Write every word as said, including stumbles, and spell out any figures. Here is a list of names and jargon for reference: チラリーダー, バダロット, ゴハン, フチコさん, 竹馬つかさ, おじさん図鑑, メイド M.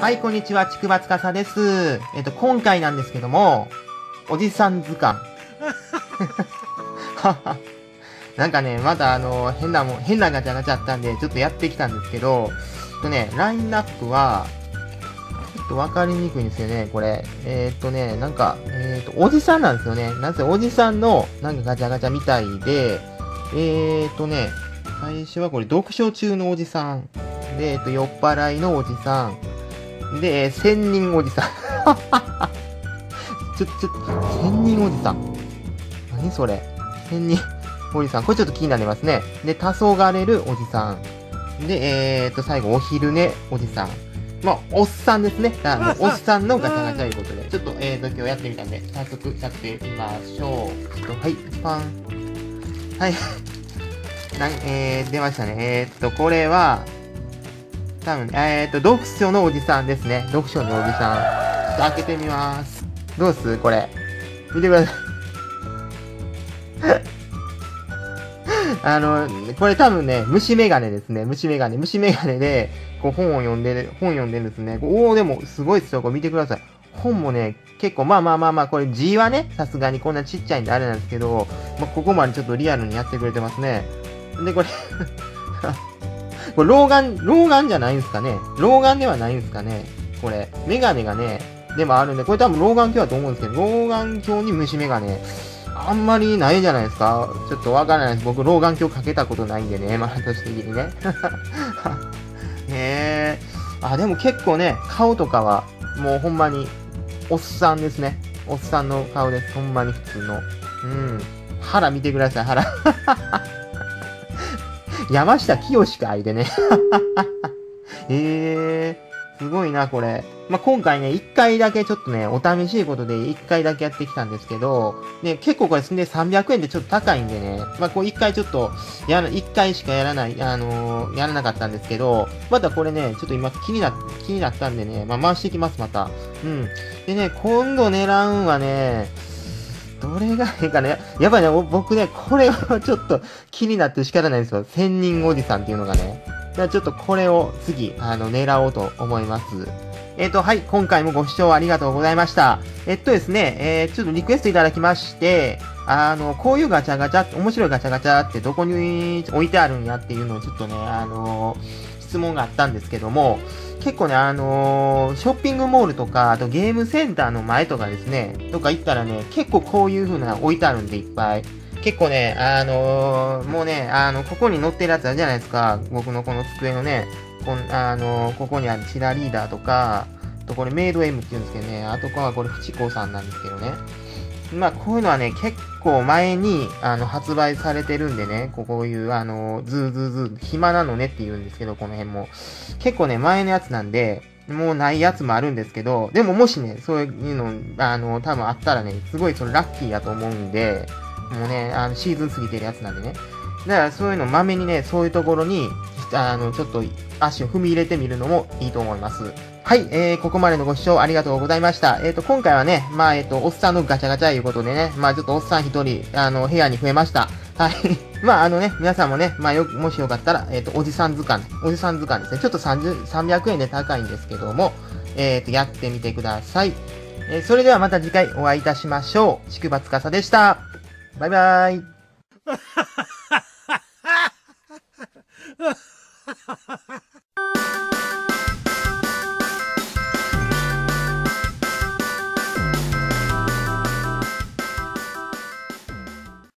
はい、こんにちは、ちくばつかさです。えっと、今回なんですけども、おじさん図鑑。なんかね、またあの、変なもん、変なガチャになっちゃったんで、ちょっとやってきたんですけど、えっとね、ラインナップは、ちょっとわかりにくいんですよね、これ。えー、っとね、なんか、えー、っと、おじさんなんですよね。なんせおじさんの、なんかガチャガチャみたいで、えー、っとね、最初はこれ、読書中のおじさん。で、えっと、酔っ払いのおじさん。で、えー、仙人おじさん。ちょ、ちょ、仙人おじさん。何それ。仙人おじさん。これちょっと気になりますね。で、黄昏るおじさん。で、えー、っと、最後、お昼寝おじさん。まあ、おっさんですね。だからおっさんのガチャガチャということで。ちょっと、えー、っと、今日やってみたんで、早速やってみましょう。ちょっと、はい、パン。はい。なん、えー、出ましたね。えー、っと、これは、多分、えー、っと、読書のおじさんですね。読書のおじさん。ちょっと開けてみます。どうすこれ。見てください。あの、これ多分ね、虫眼鏡ですね。虫眼鏡。虫眼鏡で、こう本を読んでる、本読んでるんですね。おー、でも、すごいですよ。これ見てください。本もね、結構、まあまあまあまあ、これ字はね、さすがにこんなちっちゃいんであれなんですけど、まあ、ここまでちょっとリアルにやってくれてますね。で、これ、これ老眼、老眼じゃないんですかね。老眼ではないんですかね。これ、メガネがね、でもあるんで、これ多分老眼鏡だと思うんですけど、老眼鏡に虫メガネ、あんまりないじゃないですか。ちょっとわからないです。僕、老眼鏡かけたことないんでね、まあ、私的にね。へぇー。あ、でも結構ね、顔とかは、もうほんまに、おっさんですね。おっさんの顔です。ほんまに普通の。うん。腹見てください、腹。山下清しか愛でね。えー、すごいな、これ。まあ、今回ね、一回だけちょっとね、お試しいことで一回だけやってきたんですけど、ね、結構これですね、さんびゃくえんでちょっと高いんでね、まあ、こう一回ちょっと、やら、一回しかやらない、あのー、やらなかったんですけど、またこれね、ちょっと今気にな、気になったんでね、まあ、回していきます、また。うん。でね、今度狙うんはね、どれがいいかね。やっぱりね、僕ね、これはちょっと気になって仕方ないんですよ。仙人おじさんっていうのがね。じゃあちょっとこれを次、あの、狙おうと思います。えっと、はい、今回もご視聴ありがとうございました。えっとですね、えー、ちょっとリクエストいただきまして、あの、こういうガチャガチャ、面白いガチャガチャってどこに置いてあるんやっていうのをちょっとね、あのー、質問があったんですけども、結構ね、あのー、ショッピングモールとか、あとゲームセンターの前とかですね、とか行ったらね、結構こういう風な置いてあるんでいっぱい。結構ね、あのー、もうね、あの、ここに載ってるやつあるじゃないですか。僕のこの机のね、こんあのー、ここにあるチラリーダーとか、あとこれメイド M って言うんですけどね、あとこはこれフチコさんなんですけどね。まあ、こういうのはね、結構前に、あの、発売されてるんでね、こういう、あの、ズーズーズー、暇なのねって言うんですけど、この辺も。結構ね、前のやつなんで、もうないやつもあるんですけど、でももしね、そういうの、あの、多分あったらね、すごいそれラッキーやと思うんで、もうね、あの、シーズン過ぎてるやつなんでね。だからそういうのまめにね、そういうところに、あの、ちょっと足を踏み入れてみるのもいいと思います。はい、えー、ここまでのご視聴ありがとうございました。えっと、今回はね、まあ、えっと、おっさんのガチャガチャいうことでね、まあ、ちょっとおっさん一人、あの、部屋に増えました。はい。まあ、あのね、皆さんもね、まあ、よ、もしよかったら、えっと、おじさん図鑑、おじさん図鑑ですね。ちょっと30、さんびゃくえんで高いんですけども、えっと、やってみてください。えー、それではまた次回お会いいたしましょう。ちくばつかさでした。バイバーイ。